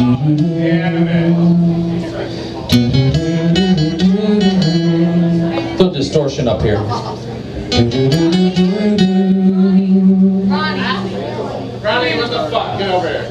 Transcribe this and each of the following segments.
A little distortion up here. Ronnie, what the fuck? Get over here.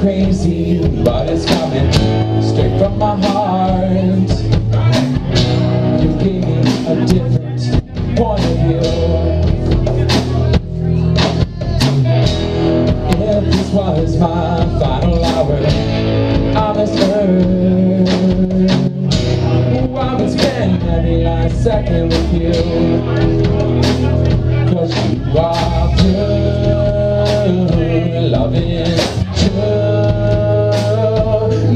Crazy, but it's coming straight from my heart. You gave me a different point of view. If this was my final hour, I must earn. Oh, I would spend every last second with you, 'cause you are pure, loving.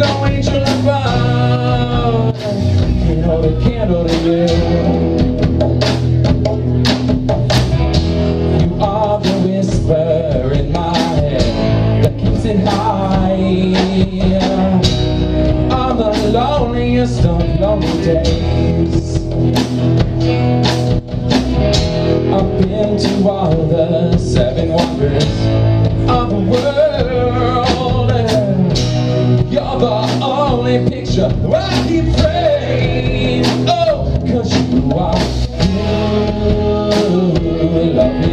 No angel above can hold a candle to you. You are the whisper in my head that keeps it high. On the loneliest of lonely days, I've been to all the 7 wonders of the world. You're the only picture I keep framed. Oh, 'cause you are true. Love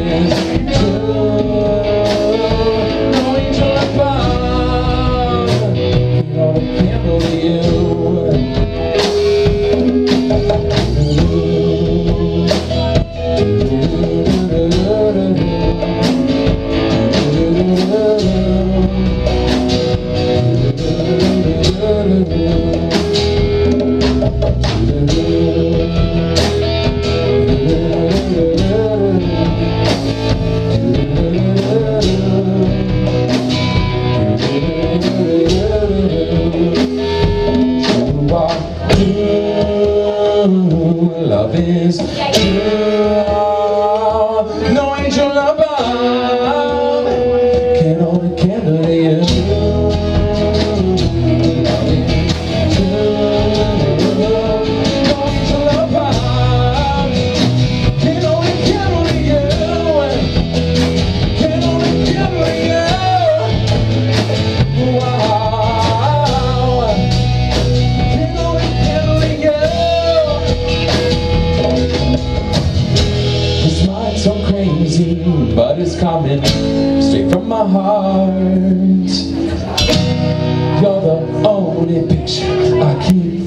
is true. No angel above, you know I can't believe you. Love is true. No angel above can hold a candle to you. Love is true. No angel above can hold a candle to you. Can hold a candle to you. Wow. Can hold a candle to you. So crazy, but it's coming straight from my heart. You're the only picture I keep.